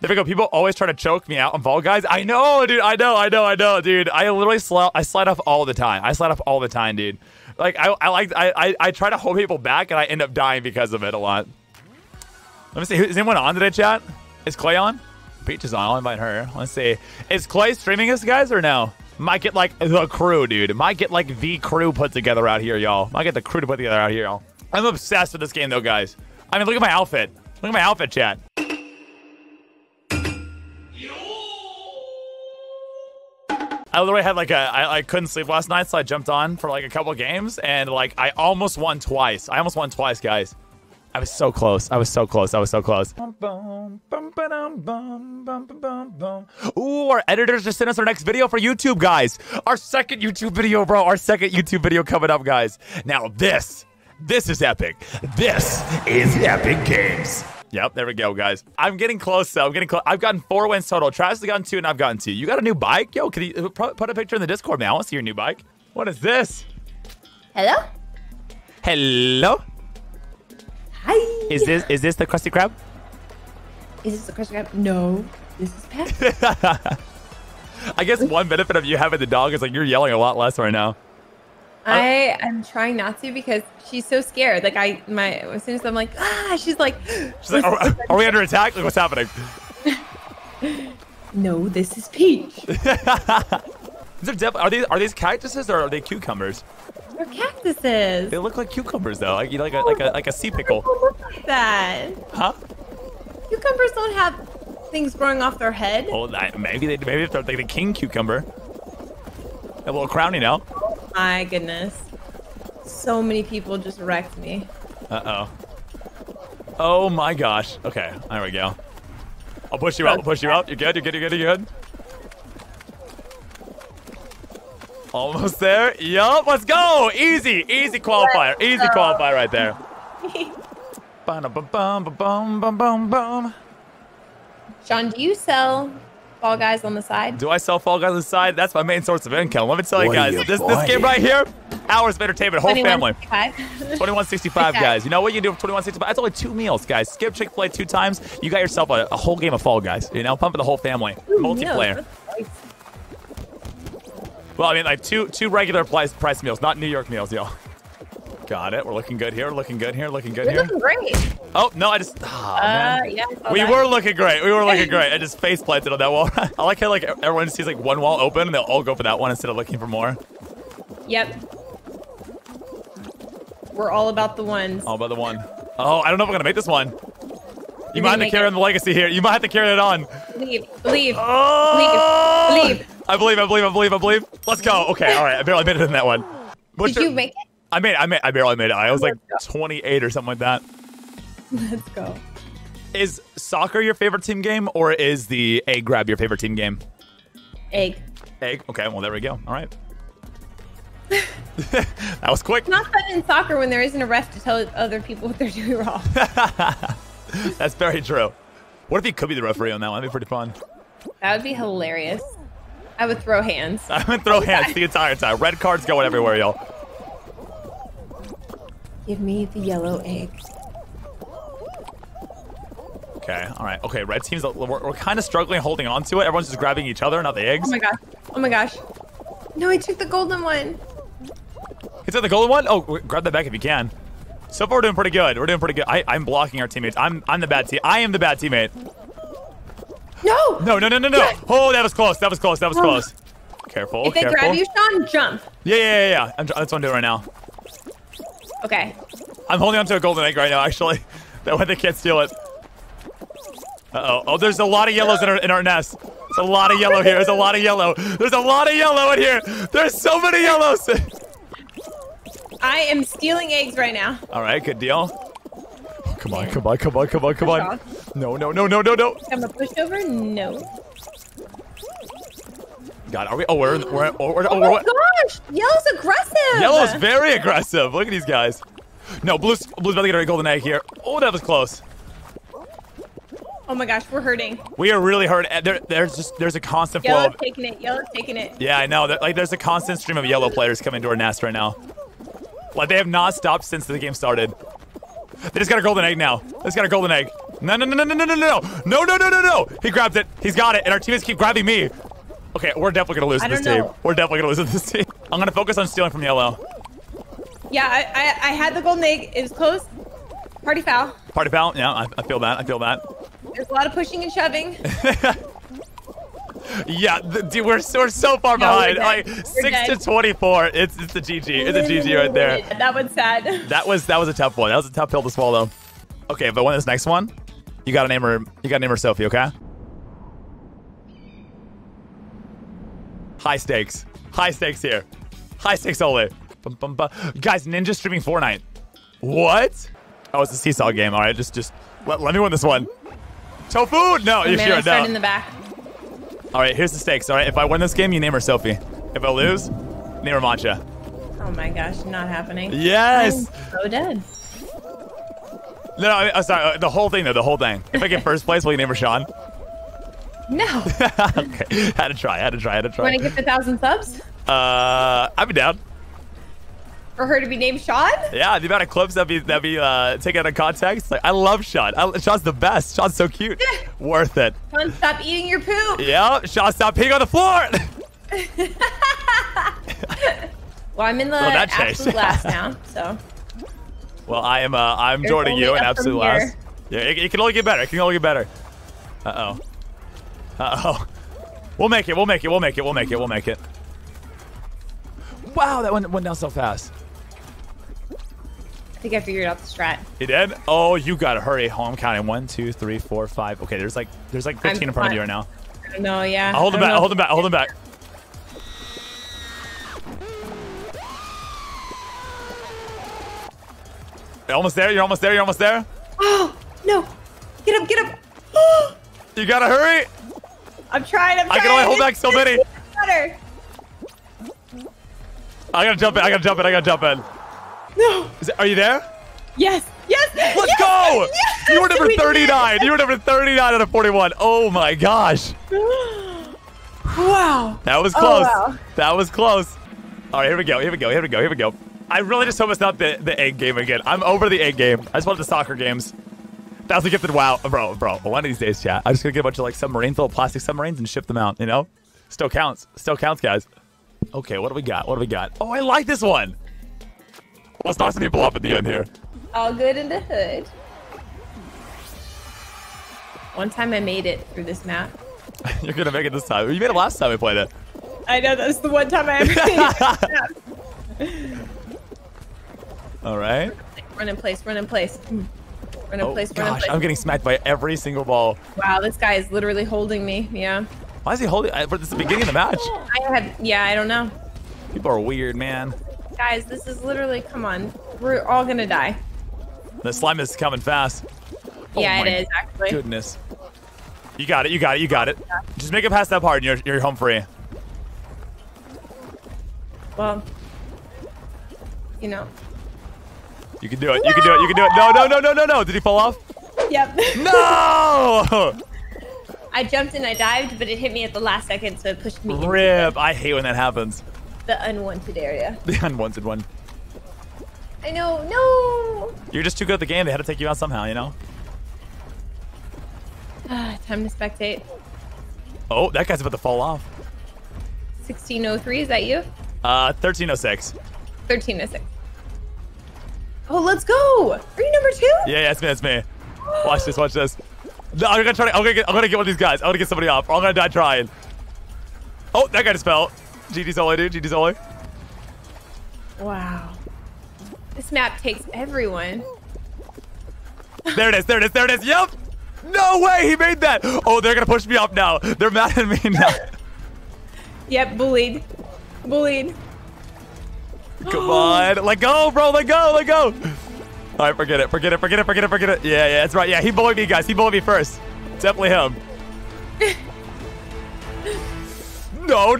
There we go. People always try to choke me out on Fall Guys. I know, dude. I know, dude. I literally slide off all the time. I slide off all the time, dude. Like, I try to hold people back, and I end up dying because of it a lot. Let me see. Is anyone on today, chat? Is Clay on? Peach is on. I'll invite her. Let's see. Is Clay streaming us, guys, or no? Might get, like, the crew, dude. Might get, like, the crew put together out here, y'all. Might get the crew to put together out here, y'all. I'm obsessed with this game, though, guys. I mean, look at my outfit. Look at my outfit, chat. I literally had like I couldn't sleep last night, so I jumped on for like a couple games, and like I almost won twice. I almost won twice, guys. I was so close. I was so close. Ooh, our editors just sent us our next video for YouTube, guys. Our second YouTube video, bro. Our second YouTube video coming up, guys. Now this is epic. This is Epic Games. Yep, there we go, guys. I'm getting close, though. I'm getting close. I've gotten 4 wins total. Travis has gotten 2, and I've gotten 2. You got a new bike? Yo, can you put a picture in the Discord, man? I want to see your new bike. What is this? Hello? Hello? Hi. Is this the Krusty Krab? Is this the Krusty Krab? No, this is Pat. I guess one benefit of you having the dog is, like, you're yelling a lot less right now. I am trying not to because she's so scared. Like as soon as I'm like, ah, she's like, are we under attack? Like, what's happening? No, this is Peach. Are these cactuses or are they cucumbers? They're cactuses. They look like cucumbers though. Like, you know, like a sea pickle. Look like that. Huh? Cucumbers don't have things growing off their head. Oh, maybe they're like the king cucumber. A little crown, you know. My goodness. So many people just wrecked me. Uh-oh. Oh my gosh. Okay, there we go. I'll push you out, You're good, you're good. Almost there. Yup, let's go. Easy qualifier. Easy qualifier right there. Sean, do you sell Fall Guys on the side? Do I sell Fall Guys on the side? That's my main source of income. Let me tell you guys, this game right here, hours of entertainment, whole family. 2165, guys. You know what you can do for 2165? That's only 2 meals, guys. Skip Chick-fil-A 2 times. You got yourself a whole game of Fall Guys. You know, pump the whole family. Multiplayer. Well, I mean, like two regular price meals, not New York meals, y'all. Got it. We're looking good here. You're looking great. Oh, no, I just... Oh, man. Yeah, we were looking great. I just face planted on that wall. I like how, like, everyone sees, like, one wall open, and they'll all go for that one instead of looking for more. Yep. We're all about the ones. All about the one. Oh, I don't know if we're going to make this one. You might have to carry on the legacy here. You might have to carry it on. Leave. I believe. Let's go. Okay, all right. I barely made it in that one. Did you make it? I barely made it. I was like 28 or something like that. Let's go. Is soccer your favorite team game, or is the egg grab your favorite team game? Egg. Okay. Well, there we go. All right. That was quick. It's not fun in soccer when there isn't a ref to tell other people what they're doing wrong. That's very true. What if he could be the referee on that one? That'd be pretty fun. That would be hilarious. I would throw hands. The entire time. Red cards going everywhere, y'all. Give me the yellow egg. Okay, all right. Okay, red teams, we're kind of struggling holding on to it. Everyone's just grabbing each other, not the eggs. Oh my gosh. No, I took the golden one. You took the golden one? Oh, grab that back if you can. So far, we're doing pretty good. I'm blocking our teammates. I'm the bad team. I am the bad teammate. No. Yes. Oh, that was close. That was close. Careful. If they grab you, Sean, jump. Yeah. That's what I'm doing right now. Okay. I'm holding on to a golden egg right now, actually. That way they can't steal it. Uh-oh. Oh, there's a lot of yellows in our nest. There's a lot of yellow here. There's a lot of yellow in here. There's so many yellows. I am stealing eggs right now. All right, good deal. Oh, come on. No. I'm a pushover? No. God, are we? Oh, we're gosh! Yellow's aggressive! Yellow's very aggressive. Look at these guys. No, blue's about to get a golden egg here. Oh, that was close. Oh my gosh, we're hurting. We are really hurting. There's a constant flow. Yellow's taking it. Yeah, I know. Like, there's a constant stream of yellow players coming to our nest right now. Like, they have not stopped since the game started. They just got a golden egg now. No. He grabbed it. He's got it. And our teammates keep grabbing me. Okay, we're definitely gonna lose this team. We're definitely gonna lose this team. I'm gonna focus on stealing from yellow. Yeah, I had the golden egg. It was close. Party foul. Party foul. Yeah, I feel that. I feel that. There's a lot of pushing and shoving. Yeah, dude, we're so far behind. Like 6 to 24. It's a GG. It's a GG right there. That one's sad. That was a tough one. That was a tough pill to swallow. Okay, but when this next one, you gotta name her. You gotta name her Sophie. Okay. High stakes. High stakes here. High stakes only. Bum, bum, bum. Guys, Ninja streaming Fortnite. What? Oh, it's a seesaw game. All right, just let me win this one. Tofu? No, you sure? No. In the back. All right, here's the stakes. All right, if I win this game, you name her Sophie. If I lose, name her Matcha. Oh my gosh, not happening. Yes. I'm so dead. No, I'm sorry. The whole thing, though. The whole thing. If I get first place, will you name her Sean? No. Okay. Had to try. Want to get the 1,000 subs? I'd be down. For her to be named Sean? Yeah, the amount of clips that be taken out of context. Like, I love Sean. Sean's the best. Sean's so cute. Worth it. Sean, stop eating your poop. Yeah, Sean, stop peeing on the floor. Well, I'm in the absolute last now, so. Well, I'm joining you in absolute last. Yeah, it can only get better. Uh-oh. We'll make it. Wow, that went down so fast. I think I figured out the strat. You did? Oh, you gotta hurry home. Counting 1, 2, 3, 4, 5. Okay, there's like 15 in front of you right now. No, yeah. I'll hold him back. You're almost there. Oh no! Get up! You gotta hurry! I'm trying. I can only hold back so many. I gotta jump in. No. Are you there? Yes. Let's go. Yes. You were number 39. You were number 39 out of 41. Oh my gosh. Wow. That was close. Oh, wow. All right, here we go. I really just hope it's not the egg game again. I'm over the egg game. I just wanted the soccer games. That was a gifted wow. Bro. One of these days, chat. I'm just gonna get a bunch of like submarine full of plastic submarines and ship them out, you know? Still counts, guys. Okay, what do we got? Oh, I like this one. Let's knock some people up at the end here. All good in the hood. One time I made it through this map. You're gonna make it this time. You made it last time we played it. I know, that's the one time I ever made it. All right. Run in place. I'm getting smacked by every single ball. Wow, this guy is literally holding me, yeah. Why is he holding? But it's the beginning of the match. I don't know. People are weird, man. Guys, this is literally. Come on, we're all gonna die. The slime is coming fast. Yeah, it is actually. Goodness. You got it. Yeah. Just make it past that part, and you're home free. Well, you know. You can do it. No. Did he fall off? Yep. No. I jumped and I dived, but it hit me at the last second, so it pushed me. Rip! I hate when that happens. The unwanted area. The unwanted one. I know. No. You're just too good at the game. They had to take you out somehow, you know. Time to spectate. Oh, that guy's about to fall off. 16:03. Is that you? 13:06. 13:06. Oh, let's go. Are you number 2? Yeah, it's me. Watch this. No, I'm gonna get one of these guys. I'm gonna get somebody off. Or I'm gonna die trying. Oh, that guy just fell. GG's only, dude. Wow. This map takes everyone. There it is. Yep. No way. He made that. Oh, they're gonna push me off now. They're mad at me now. Yep. Bullied. Come on. Let go, bro. All right, forget it. Yeah, that's right. Yeah, he bullied me, guys. He bullied me first. Definitely him. No. Oh,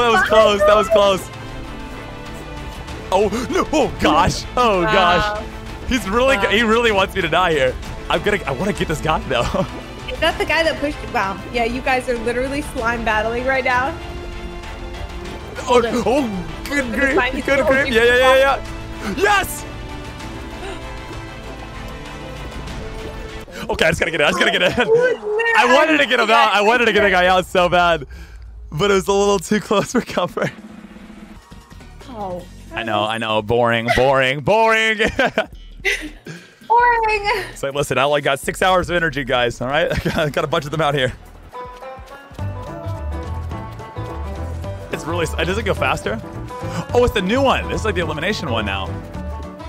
that was close. Oh, no. Oh, gosh. He really wants me to die here. I want to get this guy, though. Is that the guy that pushed you? Wow. Yeah, you guys are literally slime battling right now. Oh, good grief. Yeah. Yes! Okay, I just gotta get it. I just gotta get it. I wanted to get him out. I wanted to get a guy out so bad, but it was a little too close for comfort. Oh. I know, boring, boring, boring. Boring. So listen, I only got 6 hours of energy, guys. All right, I got a bunch of them out here. It's really. It doesn't go faster. Oh, it's the new one. This is like the elimination one now.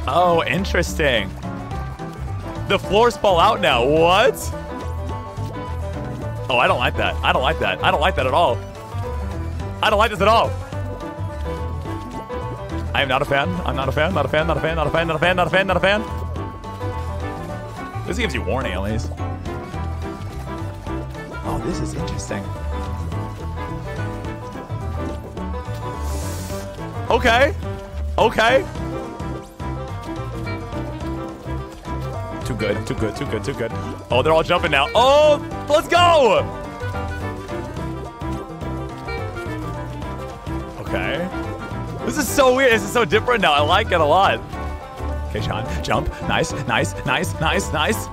Oh, interesting. The floors fall out now. What? Oh, I don't like that. I don't like that. I don't like that at all. I don't like this at all. I am not a fan. I'm not a fan. Not a fan. Not a fan. Not a fan. Not a fan. Not a fan. Not a fan. This gives you warning at least. Oh, this is interesting. Okay. Okay. Too good, too good, too good, too good. Oh, they're all jumping now. Oh, let's go! Okay. This is so weird. This is so different now. I like it a lot. Okay, Sean, jump. Nice, nice, nice, nice, nice.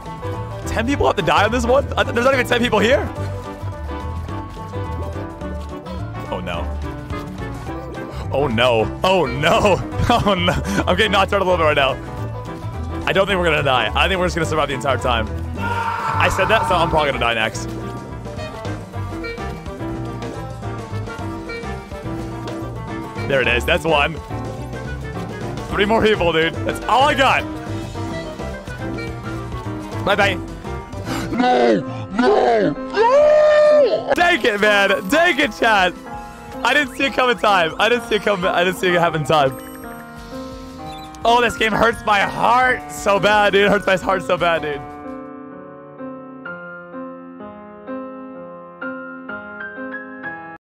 10 people have to die on this one? There's not even 10 people here. Oh, no. Oh, no. Oh, no. Oh, no. I'm getting knocked out a little bit right now. I don't think we're gonna die. I think we're just gonna survive the entire time. I said that, so I'm probably gonna die next. There it is. That's one. 3 more people, dude. That's all I got. Bye-bye. No! No! No! Take it, man. Take it, chat. I didn't see it come in time. I didn't see it come. I didn't see it happen in time. Oh, this game hurts my heart so bad, dude. It hurts my heart so bad, dude.